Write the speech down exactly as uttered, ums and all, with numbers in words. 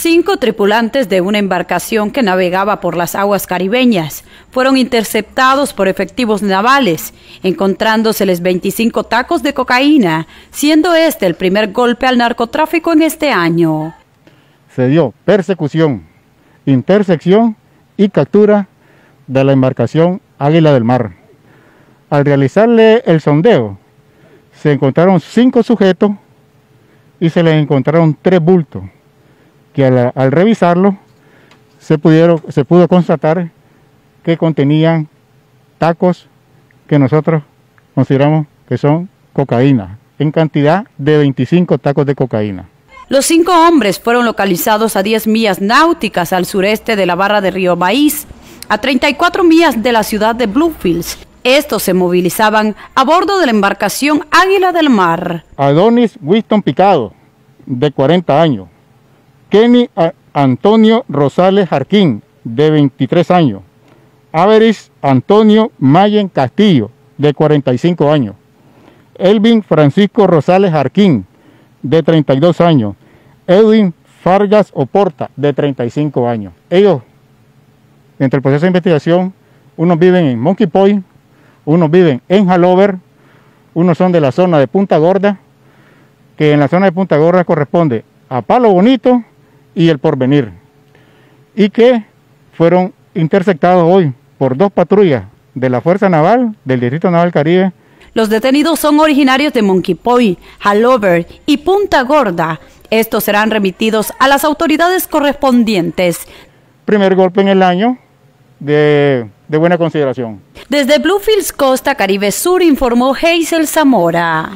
Cinco tripulantes de una embarcación que navegaba por las aguas caribeñas fueron interceptados por efectivos navales, encontrándoseles veinticinco tacos de cocaína, siendo este el primer golpe al narcotráfico en este año. Se dio persecución, intercepción y captura de la embarcación Águila del Mar. Al realizarle el sondeo, se encontraron cinco sujetos y se les encontraron tres bultos, que al, al revisarlo se, pudieron, se pudo constatar que contenían tacos que nosotros consideramos que son cocaína, en cantidad de veinticinco tacos de cocaína. Los cinco hombres fueron localizados a diez millas náuticas al sureste de la barra de Río Maíz, a treinta y cuatro millas de la ciudad de Bluefields. Estos se movilizaban a bordo de la embarcación Águila del Mar. Adonis Winston Picado, de cuarenta años. Kenny Antonio Rosales Jarquín, de veintitrés años. Averis Antonio Mayen Castillo, de cuarenta y cinco años. Elvin Francisco Rosales Jarquín, de treinta y dos años. Edwin Fargas Oporta, de treinta y cinco años. Ellos, entre el proceso de investigación, unos viven en Monkey Point, unos viven en Halover, unos son de la zona de Punta Gorda, que en la zona de Punta Gorda corresponde a Palo Bonito y el Porvenir, y que fueron interceptados hoy por dos patrullas de la Fuerza Naval del Distrito Naval Caribe. Los detenidos son originarios de Monkey Point, Halover y Punta Gorda. Estos serán remitidos a las autoridades correspondientes. Primer golpe en el año de... de buena consideración. Desde Bluefields, Costa Caribe Sur, informó Geisel Zamora.